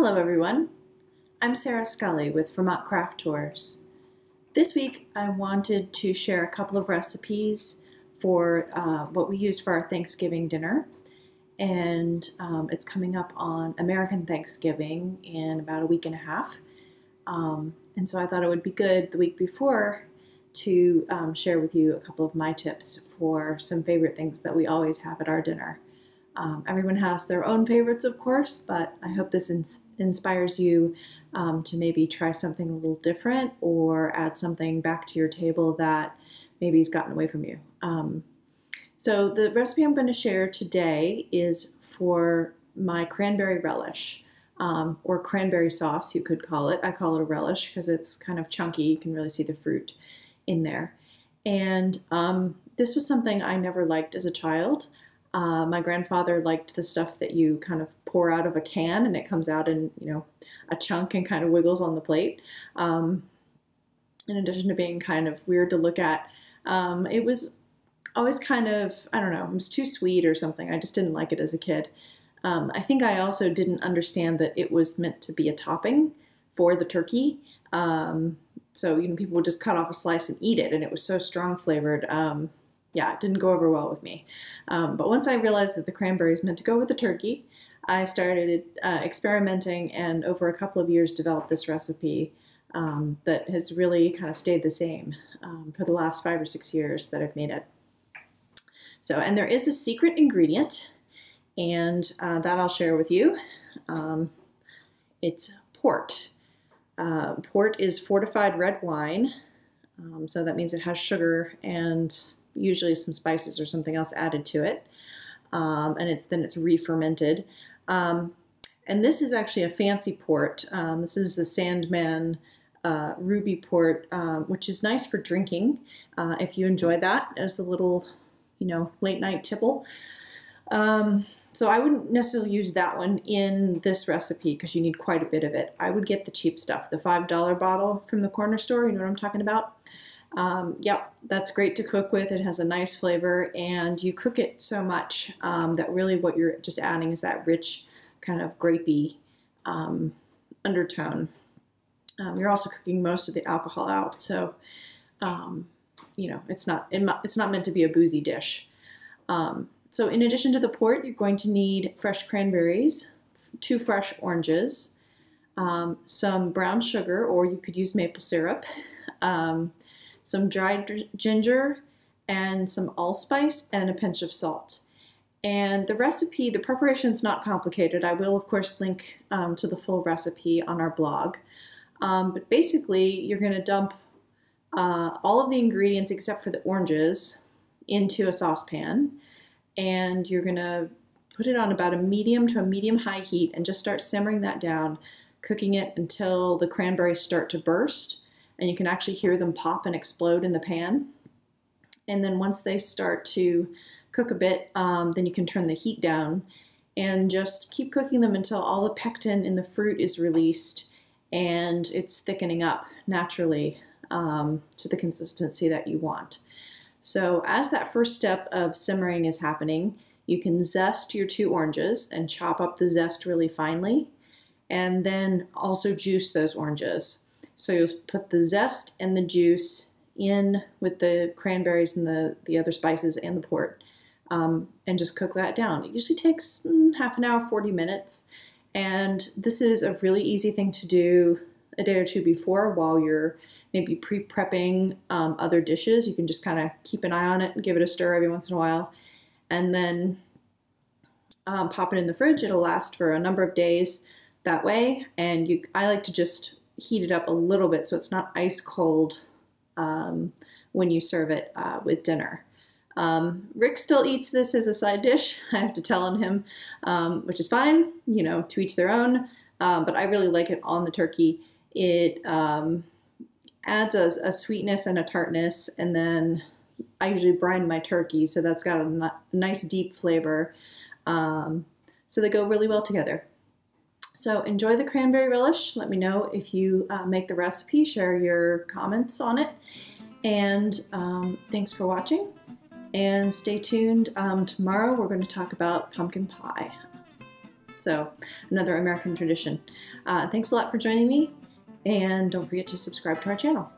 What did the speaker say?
Hello everyone, I'm Sarah Scully with Vermont Craft Tours. This week I wanted to share a couple of recipes for what we use for our Thanksgiving dinner, and it's coming up on American Thanksgiving in about a week and a half, and so I thought it would be good the week before to share with you a couple of my tips for some favorite things that we always have at our dinner. Everyone has their own favorites, of course, but I hope this inspires you to maybe try something a little different or add something back to your table that maybe has gotten away from you. So the recipe I'm going to share today is for my cranberry relish, or cranberry sauce, you could call it. I call it a relish because it's kind of chunky. You can really see the fruit in there. And this was something I never liked as a child. My grandfather liked the stuff that you kind of pour out of a can and it comes out in, you know, a chunk and kind of wiggles on the plate. In addition to being kind of weird to look at, it was always kind of, I don't know, it was too sweet or something. I just didn't like it as a kid. I think I also didn't understand that it was meant to be a topping for the turkey. So, you know, people would just cut off a slice and eat it, and it was so strong flavored. Yeah, it didn't go over well with me. But once I realized that the cranberry is meant to go with the turkey, I started experimenting and over a couple of years developed this recipe that has really kind of stayed the same for the last 5 or 6 years that I've made it. So, and there is a secret ingredient, and that I'll share with you. It's port. Port is fortified red wine, so that means it has sugar and usually some spices or something else added to it, and then it's re-fermented. And this is actually a fancy port. This is the Sandman Ruby port, which is nice for drinking if you enjoy that as a little, you know, late night tipple. So I wouldn't necessarily use that one in this recipe because you need quite a bit of it. I would get the cheap stuff, the $5 bottle from the corner store. You know what I'm talking about? Yep, that's great to cook with. It has a nice flavor, and you cook it so much that really what you're just adding is that rich kind of grapey undertone. You're also cooking most of the alcohol out, so you know, it's not meant to be a boozy dish. So in addition to the port, you're going to need fresh cranberries, 2 fresh oranges, some brown sugar, or you could use maple syrup, some dried ginger, and some allspice, and a pinch of salt. And the recipe, the preparation's not complicated. I will, of course, link to the full recipe on our blog. But basically, you're going to dump all of the ingredients except for the oranges into a saucepan, and you're going to put it on about a medium to a medium-high heat and just start simmering that down, cooking it until the cranberries start to burst. And you can actually hear them pop and explode in the pan. And then once they start to cook a bit, then you can turn the heat down and just keep cooking them until all the pectin in the fruit is released and it's thickening up naturally to the consistency that you want. So as that first step of simmering is happening, you can zest your 2 oranges and chop up the zest really finely, and then also juice those oranges. So you'll put the zest and the juice in with the cranberries and the other spices and the port, and just cook that down. It usually takes half an hour, 40 minutes. And this is a really easy thing to do a day or two before while you're maybe pre-prepping other dishes. You can just kind of keep an eye on it and give it a stir every once in a while. And then pop it in the fridge. It'll last for a number of days that way. And I like to just heat it up a little bit so it's not ice cold when you serve it with dinner. Rick still eats this as a side dish, I have to tell on him, which is fine, you know, to each their own, but I really like it on the turkey. It adds a sweetness and a tartness, and then I usually brine my turkey, so that's got a nice deep flavor, so they go really well together. So enjoy the cranberry relish. Let me know if you make the recipe, share your comments on it, and thanks for watching, and stay tuned. Tomorrow we're going to talk about pumpkin pie. So another American tradition. Thanks a lot for joining me, and don't forget to subscribe to our channel.